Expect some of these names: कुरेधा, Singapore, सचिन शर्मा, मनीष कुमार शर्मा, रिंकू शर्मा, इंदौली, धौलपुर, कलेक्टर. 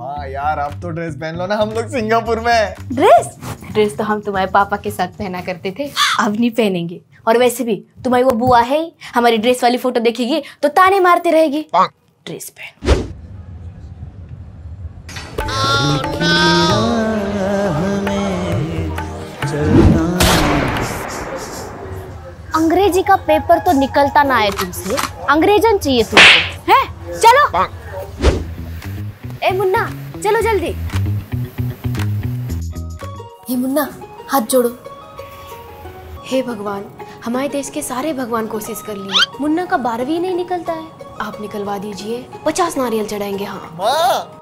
माँ यार आप तो ड्रेस पहन लो ना, हम लोग सिंगापुर में हैं। ड्रेस तो हम तुम्हारे पापा के साथ पहना करते थे, अब नहीं पहनेंगे। और वैसे भी तुम्हारी वो बुआ है, हमारी ड्रेस वाली फोटो देखेगी तो ताने मारते रहेगी। ड्रेस पहन। अंग्रेजी का पेपर तो निकलता ना आए तुमसे, अंग्रेजन चाहिए तुमसे है। चलो ए मुन्ना चलो जल्दी। हे मुन्ना हाथ जोड़ो। हे भगवान, हमारे देश के सारे भगवान कोशिश कर लिए, मुन्ना का 12वीं नहीं निकलता है। आप निकलवा दीजिए, 50 नारियल चढ़ाएंगे। हाँ